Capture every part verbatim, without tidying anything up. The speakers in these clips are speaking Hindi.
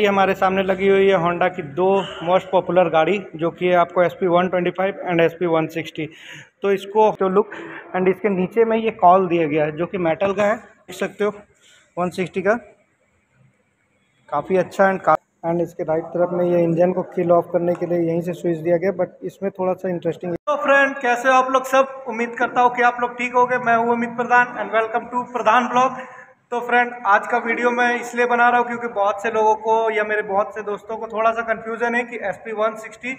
ये हमारे सामने लगी हुई है होंडा की दो मोस्ट पॉपुलर गाड़ी जो कि है आपको S P one twenty five and S P one sixty. तो इसको जो लुक एंड इसके नीचे में ये कॉल दिया गया है जो कि मेटल का है, देख सकते हो वन सिक्सटी का काफ़ी अच्छा एंड एंड इसके राइट तरफ में ये इंजन को किल ऑफ करने के लिए यहीं से स्विच दिया गया, बट इसमें थोड़ा सा इंटरेस्टिंग है। तो फ्रेंड कैसे हो आप लोग सब, उम्मीद करता हूँ कि आप लोग ठीक होंगे। मैं हूँ Amit Pradhan and welcome to Pradhan blog. तो फ्रेंड आज का वीडियो मैं इसलिए बना रहा हूँ क्योंकि बहुत से लोगों को या मेरे बहुत से दोस्तों को थोड़ा सा कन्फ्यूज़न है कि S P one sixty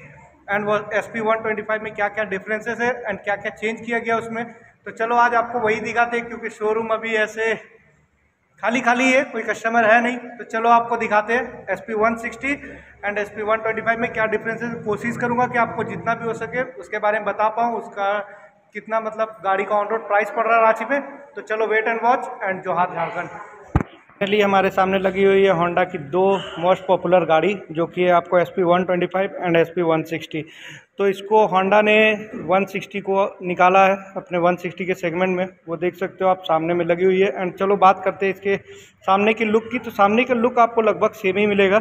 and S P one twenty five में क्या क्या डिफरेंसेस है एंड क्या क्या चेंज किया गया उसमें। तो चलो आज आपको वही दिखाते हैं क्योंकि शोरूम अभी ऐसे खाली खाली है, कोई कस्टमर है नहीं। तो चलो आपको दिखाते हैं S P one sixty and S P one twenty five में क्या डिफरेंसेस। कोशिश करूँगा कि आपको जितना भी हो सके उसके बारे में बता पाऊँ, उसका कितना मतलब गाड़ी का ऑन रोड प्राइस पड़ रहा है रांची में। तो चलो वेट एंड वॉच एंड जोहार झारखंड। फाइनली हमारे सामने लगी हुई है होंडा की दो मोस्ट पॉपुलर गाड़ी जो कि है आपको S P one twenty five and S P one sixty. तो इसको होंडा ने वन सिक्सटी को निकाला है अपने वन सिक्सटी के सेगमेंट में, वो देख सकते हो आप सामने में लगी हुई है। एंड चलो बात करते हैं इसके सामने की लुक की। तो सामने का लुक आपको लगभग सेम ही मिलेगा।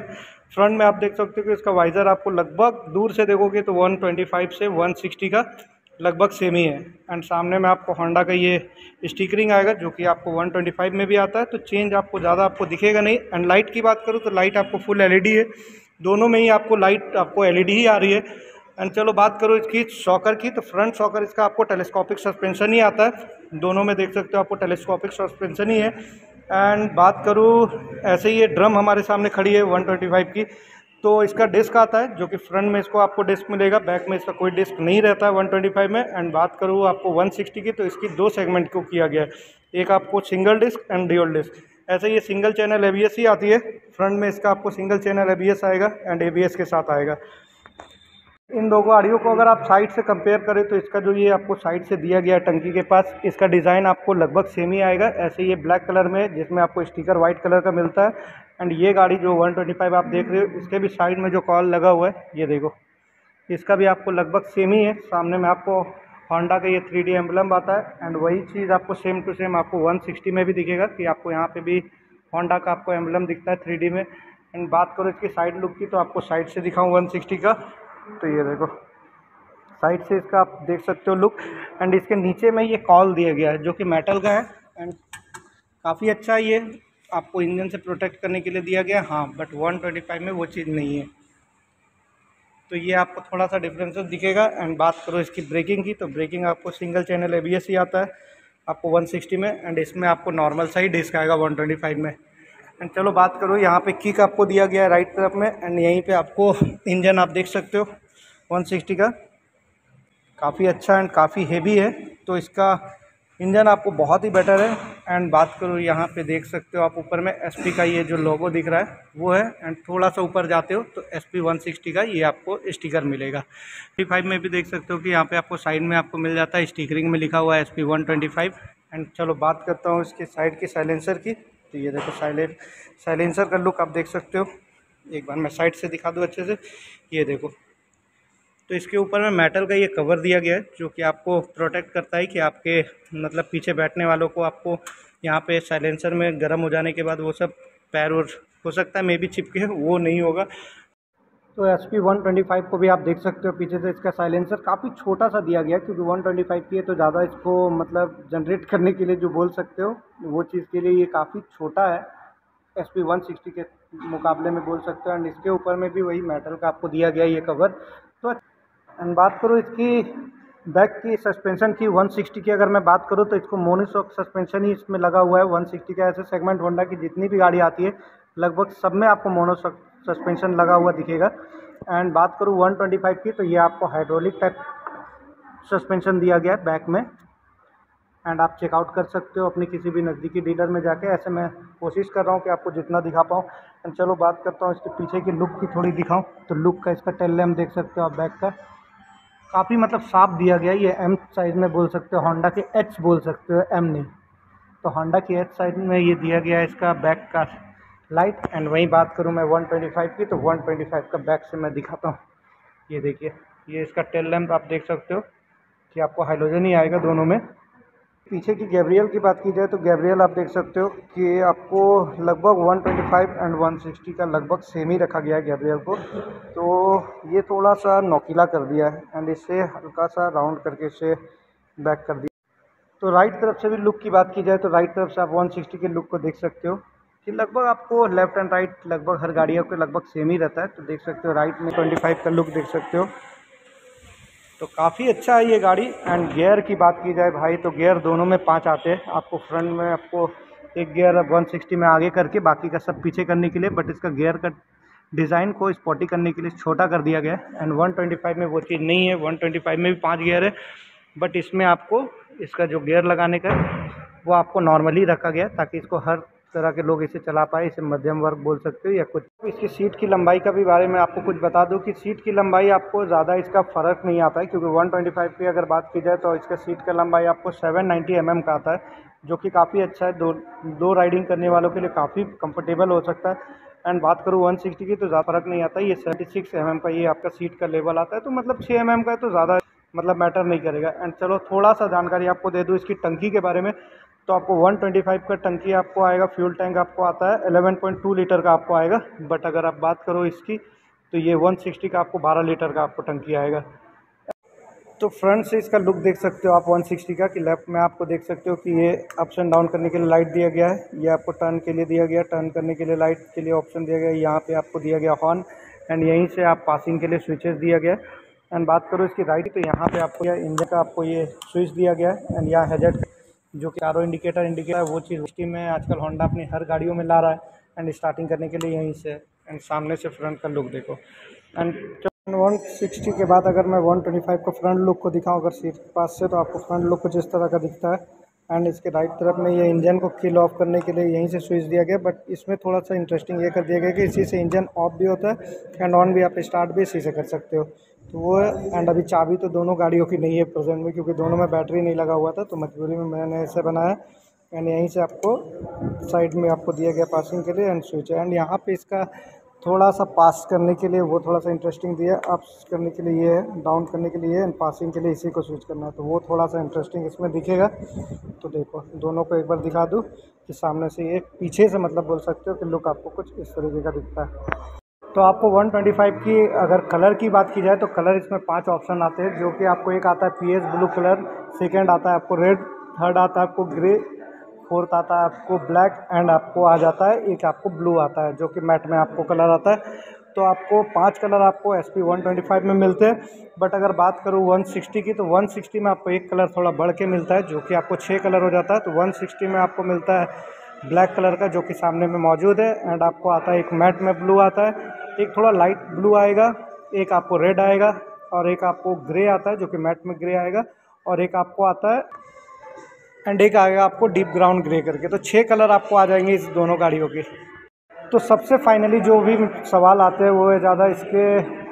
फ्रंट में आप देख सकते हो कि इसका वाइजर आपको लगभग दूर से देखोगे तो वन ट्वेंटी फाइव से वन सिक्सटी का लगभग सेम ही है। एंड सामने में आपको होंडा का ये स्टिकरिंग आएगा जो कि आपको वन ट्वेंटी फाइव में भी आता है, तो चेंज आपको ज़्यादा आपको दिखेगा नहीं। एंड लाइट की बात करूँ तो लाइट आपको फुल एलईडी है, दोनों में ही आपको लाइट आपको एलईडी ही आ रही है। एंड चलो बात करो इसकी शॉकर की। तो फ्रंट शॉकर इसका आपको टेलीस्कोपिक सस्पेंशन ही आता है, दोनों में देख सकते हो आपको टेलीस्कोपिक सस्पेंशन ही है। एंड बात करूँ ऐसे ही ये ड्रम हमारे सामने खड़ी है वन ट्वेंटी फाइव की, तो इसका डिस्क आता है जो कि फ्रंट में इसको आपको डिस्क मिलेगा, बैक में इसका कोई डिस्क नहीं रहता है वन ट्वेंटी फाइव में। एंड बात करूँ आपको वन सिक्सटी की तो इसकी दो सेगमेंट को किया गया है, एक आपको single disc and dual disc. ऐसे ये single channel A B S ही आती है, फ्रंट में इसका आपको single channel A B S आएगा एंड ए बी एस के साथ आएगा। इन दो गाड़ियों को अगर आप साइड से कंपेयर करें तो इसका जो ये आपको साइड से दिया गया टंकी के पास इसका डिज़ाइन आपको लगभग सेम ही आएगा। ऐसे ये ब्लैक कलर में जिसमें आपको स्टिकर वाइट कलर का मिलता है। एंड ये गाड़ी जो वन ट्वेंटी फाइव आप देख रहे हो इसके भी साइड में जो कॉल लगा हुआ है ये देखो, इसका भी आपको लगभग सेम ही है। सामने में आपको होंडा का ये थ्री डी एम्बलम आता है एंड वही चीज़ आपको सेम टू सेम आपको वन सिक्सटी में भी दिखेगा कि आपको यहाँ पर भी होंडा का आपको एम्बलम दिखता है थ्री डी में। एंड बात करो इसकी साइड लुक की तो आपको साइड से दिखाऊँ वन सिक्सटी का, तो ये देखो साइड से इसका आप देख सकते हो लुक। एंड इसके नीचे में ये कॉल दिया गया है जो कि मेटल का है एंड काफ़ी अच्छा, ये आपको इंजन से प्रोटेक्ट करने के लिए दिया गया है। हाँ बट वन ट्वेंटी फाइव में वो चीज़ नहीं है, तो ये आपको थोड़ा सा डिफरेंस दिखेगा। एंड बात करो इसकी ब्रेकिंग की तो ब्रेकिंग आपको single channel A B S ही आता है आपको वन सिक्सटी में, एंड इसमें आपको नॉर्मल सा ही डिस्क आएगा वन ट्वेंटी फाइव में। एंड चलो बात करो यहाँ पे किक आपको दिया गया है राइट तरफ में एंड यहीं पे आपको इंजन आप देख सकते हो वन सिक्सटी का काफ़ी अच्छा एंड काफ़ी हेवी है, तो इसका इंजन आपको बहुत ही बेटर है। एंड बात करो यहाँ पे देख सकते हो आप ऊपर में एस पी का ये जो लोगो दिख रहा है वो है, एंड थोड़ा सा ऊपर जाते हो तो एस पी वन सिक्सटी का ये आपको स्टिकर मिलेगा। एस पी फाइव में भी देख सकते हो कि यहाँ पे आपको साइड में आपको मिल जाता है, स्टिकरिंग में लिखा हुआ है S P one twenty five. And चलो बात करता हूँ इसके साइड की साइलेंसर की, तो ये देखो साइलेंट साइलेंसर का लुक आप देख सकते हो। एक बार मैं साइड से दिखा दूँ अच्छे से, ये देखो तो इसके ऊपर में मेटल का ये कवर दिया गया है जो कि आपको प्रोटेक्ट करता है कि आपके मतलब पीछे बैठने वालों को आपको यहाँ पे साइलेंसर में गर्म हो जाने के बाद वो सब पैर और हो सकता है मे भी चिपके, वो नहीं होगा। तो S P one twenty five को भी आप देख सकते हो पीछे से इसका साइलेंसर काफ़ी छोटा सा दिया गया क्योंकि वन ट्वेंटी फाइव की है तो ज़्यादा इसको मतलब जनरेट करने के लिए जो बोल सकते हो वो चीज़ के लिए ये काफ़ी छोटा है एस पी वन सिक्सटी के मुकाबले में बोल सकते हो। एंड इसके ऊपर में भी वही मेटल का आपको दिया गया ये कवर। तो एंड बात करूँ इसकी बैक की सस्पेंशन की वन सिक्सटी की अगर मैं बात करूँ तो इसको मोनोशॉक सस्पेंशन ही इसमें लगा हुआ है वन सिक्सटी का। ऐसे सेगमेंट होंडा की जितनी भी गाड़ी आती है लगभग सब में आपको मोनोशॉक सस्पेंशन लगा हुआ दिखेगा। एंड बात करूँ वन ट्वेंटी फाइव की तो ये आपको हाइड्रोलिक टाइप सस्पेंशन दिया गया है बैक में। एंड आप चेकआउट कर सकते हो अपने किसी भी नज़दीकी डीलर में जाके, ऐसे मैं कोशिश कर रहा हूँ कि आपको जितना दिखा पाऊँ। एंड चलो बात करता हूँ इसके पीछे की लुक की थोड़ी दिखाऊँ तो लुक का इसका टेल लैम्प देख सकते हो आप बैक का, काफ़ी मतलब साफ दिया गया। ये एम साइज़ में बोल सकते हो, होंडा के एच बोल सकते हो, एम नहीं तो होंडा के एच साइज़ में ये दिया गया है इसका बैक का लाइट। एंड वहीं बात करूँ मैं वन ट्वेंटी फाइव की तो वन ट्वेंटी फाइव का बैक से मैं दिखाता हूँ, ये देखिए ये इसका टेल लैम्प आप देख सकते हो कि आपको हाइलोजन ही आएगा दोनों में। पीछे की गैब्रियल की बात की जाए तो गैब्रियल आप देख सकते हो कि आपको लगभग एक सौ पच्चीस एंड एक सौ साठ का लगभग सेम ही रखा गया है गैब्रियल को। तो ये थोड़ा सा नोकीला कर दिया है एंड इसे हल्का सा राउंड करके इसे बैक कर दिया। तो राइट तरफ से भी लुक की बात की जाए तो राइट तरफ से आप एक सौ साठ के लुक को देख सकते हो कि लगभग आपको लेफ़्ट एंड राइट लगभग हर गाड़ियों के लगभग सेम ही रहता है। तो देख सकते हो राइट में पच्चीस का लुक देख सकते हो, तो काफ़ी अच्छा है ये गाड़ी। एंड गियर की बात की जाए भाई तो गियर दोनों में पांच आते हैं, आपको फ्रंट में आपको एक गियर एक सौ साठ में आगे करके बाकी का सब पीछे करने के लिए, बट इसका गियर का डिज़ाइन को स्पोर्टी करने के लिए छोटा कर दिया गया है। एंड एक सौ पच्चीस में वो चीज़ नहीं है, एक सौ पच्चीस में भी पाँच गियर है बट इसमें आपको इसका जो गियर लगाने का वो आपको नॉर्मली रखा गया ताकि इसको हर तरह के लोग इसे चला पाए, इसे मध्यम वर्ग बोल सकते हो या कुछ। इसकी सीट की लंबाई का भी बारे में आपको कुछ बता दूं कि सीट की लंबाई आपको ज़्यादा इसका फ़र्क नहीं आता है क्योंकि एक सौ पच्चीस की अगर बात की जाए तो इसका सीट का लंबाई आपको सात सौ नब्बे एम एम का आता है जो कि काफ़ी अच्छा है, दो दो राइडिंग करने वालों के लिए काफ़ी कंफर्टेबल हो सकता है। एंड बात करूँ एक सौ साठ की तो ज़्यादा फ़र्क नहीं आता, ये छिहत्तर एम एम का ये आपका सीट का लेवल आता है, तो मतलब छः एम एम का है तो ज़्यादा मतलब मैटर नहीं करेगा। एंड चलो थोड़ा सा जानकारी आपको दे दूँ इसकी टंकी के बारे में। तो आपको एक सौ पच्चीस का टंकी आपको आएगा, फ्यूल टैंक आपको आता है ग्यारह पॉइंट दो लीटर का आपको आएगा, बट अगर आप बात करो इसकी तो ये एक सौ साठ का आपको बारह लीटर का आपको टंकी आएगा। तो फ्रंट से इसका लुक देख सकते हो आप एक सौ साठ का कि लेफ़्ट में आपको देख सकते हो कि ये अप्स एंड डाउन करने के लिए लाइट दिया गया है, ये आपको टर्न के लिए दिया गया, टर्न करने के लिए लाइट के लिए ऑप्शन दिया गया, यहाँ पर आपको दिया गया हॉर्न एंड यहीं से आप पासिंग के लिए स्विचेस दिया गया। एंड बात करो इसकी राइट तो यहाँ पर आपको यह इंजन का आपको ये स्विच दिया गया है एंड यहाँ हैजर्ड जो कि आरो इंडिकेटर इंडिकेटर है वो चीज़ उसकी में आजकल होंडा अपनी हर गाड़ियों में ला रहा है। एंड स्टार्टिंग करने के लिए यहीं से एंड सामने से फ्रंट का लुक देखो। एंड एक सौ साठ के बाद अगर मैं एक सौ पच्चीस का फ्रंट लुक को दिखाऊं अगर सीट के पास से तो आपको फ्रंट लुक कुछ इस तरह का दिखता है। एंड इसके राइट तरफ में ये इंजन को किल ऑफ करने के लिए यहीं से स्विच दिया गया, बट इसमें थोड़ा सा इंटरेस्टिंग ये कर दिया गया कि इसी से इंजन ऑफ भी होता है एंड ऑन भी, आप स्टार्ट भी इसी से कर सकते हो तो वो। एंड अभी चाबी तो दोनों गाड़ियों की नहीं है प्रेजेंट में क्योंकि दोनों में बैटरी नहीं लगा हुआ था तो मजबूरी में मैंने ऐसे बनाया। एंड यहीं से आपको साइड में आपको दिया गया पासिंग के लिए एंड स्विच। एंड यहाँ पे इसका थोड़ा सा पास करने के लिए वो थोड़ा सा इंटरेस्टिंग दिया, अप्स करने के लिए ये है, डाउन करने के लिए एंड पासिंग के लिए इसी को स्विच करना है तो वो थोड़ा सा इंटरेस्टिंग इसमें दिखेगा। तो देखो दोनों को एक बार दिखा दूँ कि सामने से ये पीछे से मतलब बोल सकते हो कि लुक आपको कुछ इस तरीके का दिखता है। तो आपको एक सौ पच्चीस की अगर कलर की बात की जाए तो कलर इसमें पांच ऑप्शन आते हैं जो कि आपको एक आता है पीएस ब्लू कलर, सेकंड आता है आपको रेड, थर्ड आता है आपको ग्रे, फोर्थ आता है आपको ब्लैक एंड आपको आ जाता है एक आपको ब्लू आता है जो कि मैट में आपको कलर आता है। तो आपको पांच कलर आपको एसपी एक सौ पच्चीस में मिलते हैं, बट अगर बात करूँ एक सौ साठ की तो एक सौ साठ में आपको एक कलर थोड़ा बढ़ के मिलता है जो कि आपको छः कलर हो जाता है। तो एक सौ साठ में आपको मिलता है ब्लैक कलर का जो कि सामने में मौजूद है एंड आपको आता है एक मैट में ब्लू आता है, एक थोड़ा लाइट ब्लू आएगा, एक आपको रेड आएगा और एक आपको ग्रे आता है जो कि मैट में ग्रे आएगा और एक आपको आता है एंड एक आएगा आपको डीप ग्राउंड ग्रे करके। तो छः कलर आपको आ जाएंगे इस दोनों गाड़ियों के। तो सबसे फाइनली जो भी सवाल आते हैं वो है ज़्यादा इसके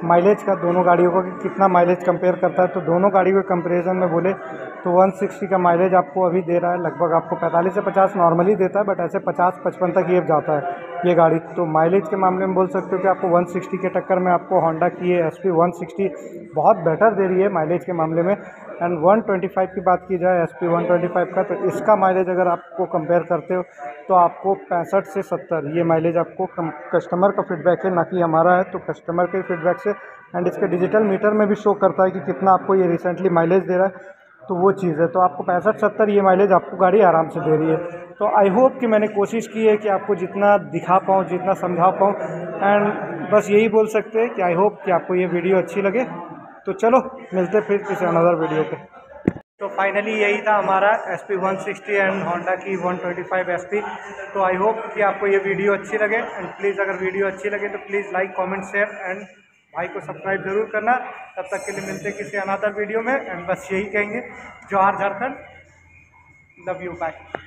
माइलेज का, दोनों गाड़ियों का कि कितना माइलेज कंपेयर करता है। तो दोनों गाड़ियों के कंपेरिजन में बोले तो एक सौ साठ का माइलेज आपको अभी दे रहा है लगभग आपको पैंतालीस से पचास नॉर्मली देता है, बट ऐसे पचास पचपन तक ये जाता है ये गाड़ी। तो माइलेज के मामले में बोल सकते हो कि आपको एक सौ साठ के टक्कर में आपको होंडा की ये एस पी एक सौ साठ बहुत बेटर दे रही है माइलेज के मामले में। एंड एक सौ पच्चीस की बात की जाए एस पी एक सौ पच्चीस का तो इसका माइलेज अगर आपको कंपेयर करते हो तो आपको पैंसठ से सत्तर ये माइलेज आपको कस्टमर का फीडबैक है ना कि हमारा है, तो कस्टमर के फीडबैक से एंड इसके डिजिटल मीटर में भी शो करता है कि कितना आपको ये रिसेंटली माइलेज दे रहा है तो वो चीज़ है। तो आपको पैंसठ सत्तर ये माइलेज आपको गाड़ी आराम से दे रही है। तो आई होप कि मैंने कोशिश की है कि आपको जितना दिखा पाऊँ जितना समझा पाऊँ एंड बस यही बोल सकते हैं कि आई होप कि आपको ये वीडियो अच्छी लगे। तो चलो मिलते फिर किसी अनदर वीडियो पे। तो फाइनली यही था हमारा एसपी एक सौ साठ एंड होंडा की एक सौ पच्चीस एसपी। तो आई होप कि आपको ये वीडियो अच्छी लगे एंड प्लीज़ अगर वीडियो अच्छी लगे तो please like comment share and भाई को सब्सक्राइब जरूर करना। तब तक के लिए मिलते किसी अनदर वीडियो में एंड बस यही कहेंगे जोहार झारखंड, लव यू, बाय।